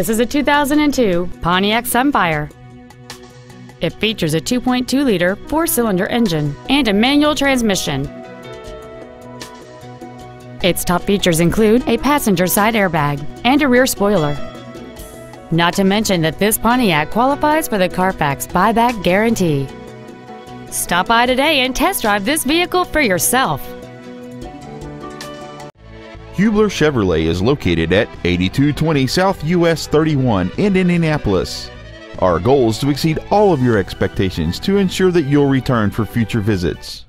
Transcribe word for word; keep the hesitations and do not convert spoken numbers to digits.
This is a two thousand two Pontiac Sunfire. It features a two point two liter four-cylinder engine and a manual transmission. Its top features include a passenger side airbag and a rear spoiler. Not to mention that this Pontiac qualifies for the Carfax buyback guarantee. Stop by today and test drive this vehicle for yourself. Hubler Chevrolet is located at eighty-two twenty South U S thirty-one in Indianapolis. Our goal is to exceed all of your expectations to ensure that you'll return for future visits.